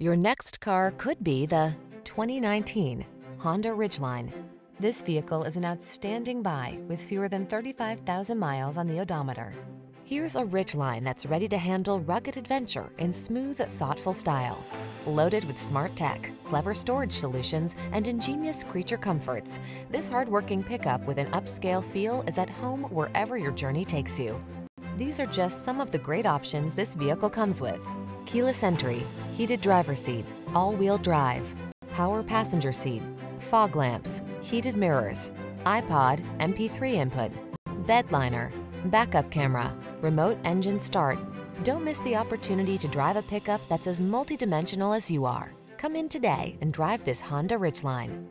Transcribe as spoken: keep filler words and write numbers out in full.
Your next car could be the twenty nineteen Honda Ridgeline. This vehicle is an outstanding buy with fewer than thirty-five thousand miles on the odometer. Here's a Ridgeline that's ready to handle rugged adventure in smooth, thoughtful style. Loaded with smart tech, clever storage solutions, and ingenious creature comforts, this hardworking pickup with an upscale feel is at home wherever your journey takes you. These are just some of the great options this vehicle comes with: keyless entry, heated driver's seat, all-wheel drive, power passenger seat, fog lamps, heated mirrors, iPod, M P three input, bed liner, backup camera, remote engine start. Don't miss the opportunity to drive a pickup that's as multi-dimensional as you are. Come in today and drive this Honda Ridgeline.